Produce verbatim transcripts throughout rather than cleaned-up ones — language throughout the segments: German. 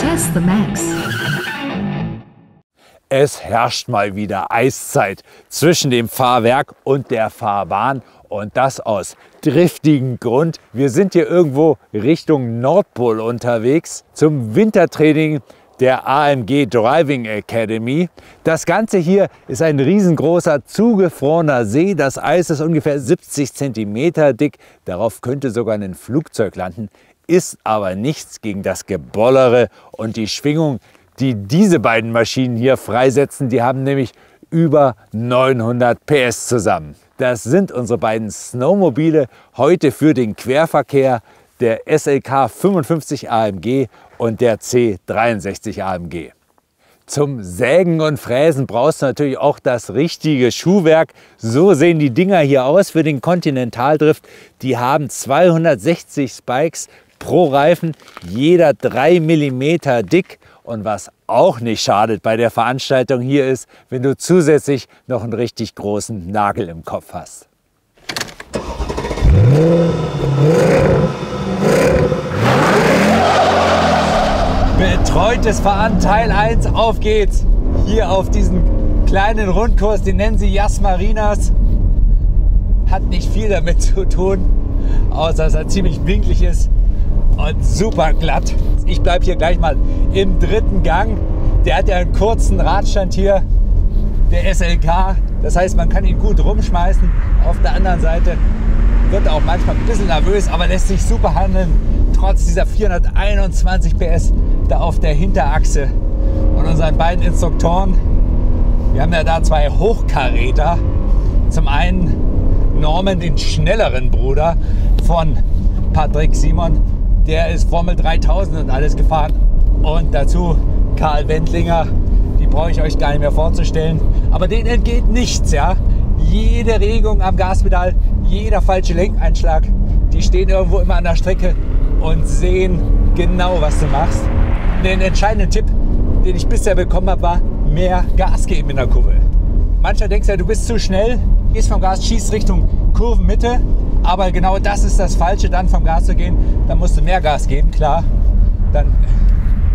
Test the Max. Es herrscht mal wieder Eiszeit zwischen dem Fahrwerk und der Fahrbahn. Und das aus driftigem Grund. Wir sind hier irgendwo Richtung Nordpol unterwegs zum Wintertraining der A M G Driving Academy. Das Ganze hier ist ein riesengroßer zugefrorener See. Das Eis ist ungefähr siebzig Zentimeter dick. Darauf könnte sogar ein Flugzeug landen. Ist aber nichts gegen das Gebollere und die Schwingung, die diese beiden Maschinen hier freisetzen. Die haben nämlich über neunhundert P S zusammen. Das sind unsere beiden Snowmobile heute für den Querverkehr, der S L K fünfundfünfzig A M G und der C dreiundsechzig A M G. Zum Sägen und Fräsen brauchst du natürlich auch das richtige Schuhwerk. So sehen die Dinger hier aus für den Continental-Drift. Die haben zweihundertsechzig Spikes pro Reifen, jeder drei Millimeter dick. Und was auch nicht schadet bei der Veranstaltung hier ist, wenn du zusätzlich noch einen richtig großen Nagel im Kopf hast. Betreutes Fahren Teil eins, auf geht's! Hier auf diesen kleinen Rundkurs, den nennen sie Yas Marinas. Hat nicht viel damit zu tun, außer dass er ziemlich winklig ist. Und super glatt. Ich bleibe hier gleich mal im dritten Gang. Der hat ja einen kurzen Radstand hier, der S L K. Das heißt, man kann ihn gut rumschmeißen. Auf der anderen Seite wird er auch manchmal ein bisschen nervös, aber lässt sich super handeln. Trotz dieser vierhunderteinundzwanzig P S da auf der Hinterachse. Und unseren beiden Instruktoren, wir haben ja da zwei Hochkaräter. Zum einen Norman, den schnelleren Bruder von Patrick Simon. Der ist Formel dreitausend und alles gefahren. Und dazu Karl Wendlinger, die brauche ich euch gar nicht mehr vorzustellen. Aber denen entgeht nichts, ja. Jede Regung am Gaspedal, jeder falsche Lenkeinschlag. Die stehen irgendwo immer an der Strecke und sehen genau, was du machst. Den entscheidenden Tipp, den ich bisher bekommen habe, war mehr Gas geben in der Kurve. Mancher denkt ja, du bist zu schnell, gehst vom Gas, schießt Richtung Kurvenmitte. Aber genau das ist das Falsche, dann vom Gas zu gehen. Dann musst du mehr Gas geben, klar. Dann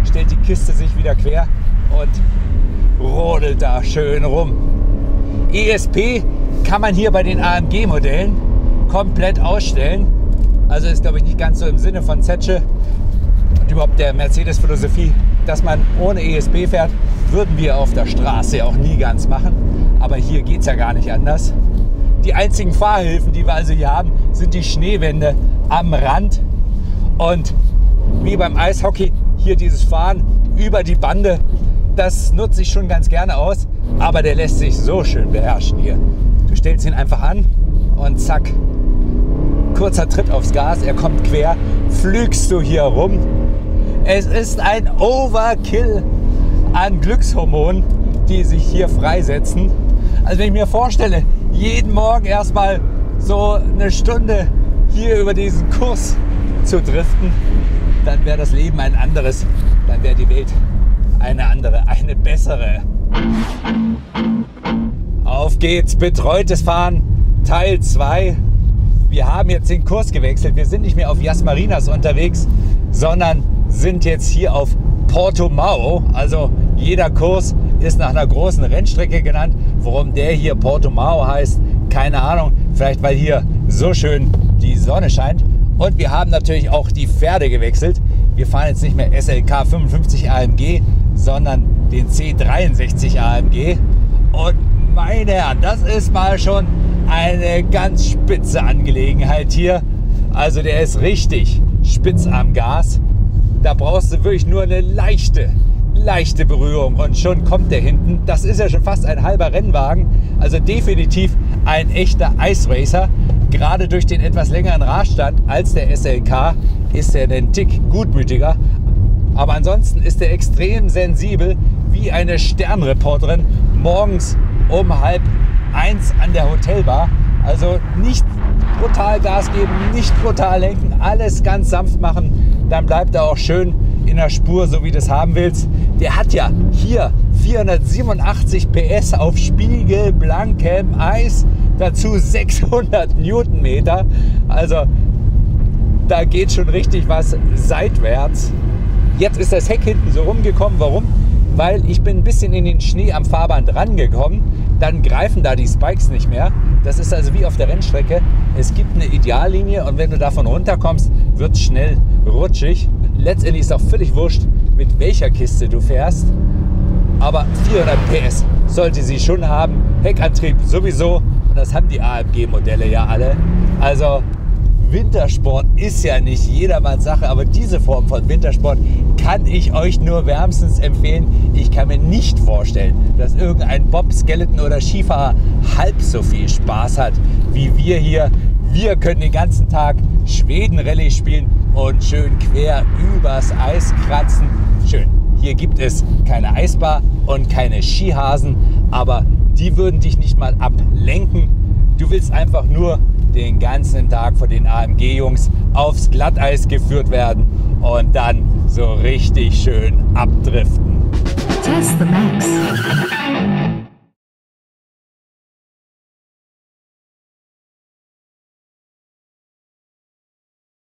stellt die Kiste sich wieder quer und rodelt da schön rum. E S P kann man hier bei den A M G-Modellen komplett ausstellen. Also ist, glaube ich, nicht ganz so im Sinne von Zetsche und überhaupt der Mercedes-Philosophie, dass man ohne E S P fährt. Würden wir auf der Straße auch nie ganz machen. Aber hier geht es ja gar nicht anders. Die einzigen Fahrhilfen, die wir also hier haben, sind die Schneewände am Rand und wie beim Eishockey hier dieses Fahren über die Bande, das nutze ich schon ganz gerne aus, aber der lässt sich so schön beherrschen hier. Du stellst ihn einfach an und zack, kurzer Tritt aufs Gas, er kommt quer, flügst du hier rum. Es ist ein Overkill an Glückshormonen, die sich hier freisetzen. Also wenn ich mir vorstelle, jeden Morgen erstmal so eine Stunde hier über diesen Kurs zu driften, dann wäre das Leben ein anderes, dann wäre die Welt eine andere, eine bessere. Auf geht's, betreutes Fahren, Teil zwei. Wir haben jetzt den Kurs gewechselt, wir sind nicht mehr auf Yas Marinas unterwegs, sondern sind jetzt hier auf Portimão. Also jeder Kurs ist nach einer großen Rennstrecke genannt. Warum der hier Portimão heißt, keine Ahnung. Vielleicht, weil hier so schön die Sonne scheint. Und wir haben natürlich auch die Pferde gewechselt. Wir fahren jetzt nicht mehr S L K fünfundfünfzig A M G, sondern den C dreiundsechzig A M G. Und meine Herren, das ist mal schon eine ganz spitze Angelegenheit hier. Also der ist richtig spitz am Gas. Da brauchst du wirklich nur eine leichte leichte Berührung und schon kommt der hinten. Das ist ja schon fast ein halber Rennwagen, also definitiv ein echter Eisracer. Gerade durch den etwas längeren Radstand als der S L K ist er einen Tick gutmütiger. Aber ansonsten ist er extrem sensibel, wie eine Sternreporterin morgens um halb eins an der Hotelbar. Also nicht brutal Gas geben, nicht brutal lenken, alles ganz sanft machen, dann bleibt er auch schön in der Spur, so wie du es haben willst. Der hat ja hier vierhundertsiebenundachtzig P S auf spiegelblankem Eis. dazu sechshundert Newtonmeter. Also da geht schon richtig was seitwärts. Jetzt ist das Heck hinten so rumgekommen. Warum? Weil ich bin ein bisschen in den Schnee am Fahrband rangekommen. Dann greifen da die Spikes nicht mehr. Das ist also wie auf der Rennstrecke. Es gibt eine Ideallinie und wenn du davon runterkommst, wird es schnell rutschig. Letztendlich ist auch völlig wurscht, mit welcher Kiste du fährst. Aber vierhundert P S sollte sie schon haben. Heckantrieb sowieso. Und das haben die A M G-Modelle ja alle. Also Wintersport ist ja nicht jedermanns Sache, aber diese Form von Wintersport kann ich euch nur wärmstens empfehlen. Ich kann mir nicht vorstellen, dass irgendein Bob, Skeleton oder Skifahrer halb so viel Spaß hat wie wir hier. Wir können den ganzen Tag Schweden-Rallye spielen und schön quer übers Eis kratzen. Schön, hier gibt es keine Eisbar und keine Skihasen, aber die würden dich nicht mal ablenken. Du willst einfach nur den ganzen Tag von den A M G-Jungs aufs Glatteis geführt werden und dann so richtig schön abdriften. Test the Max.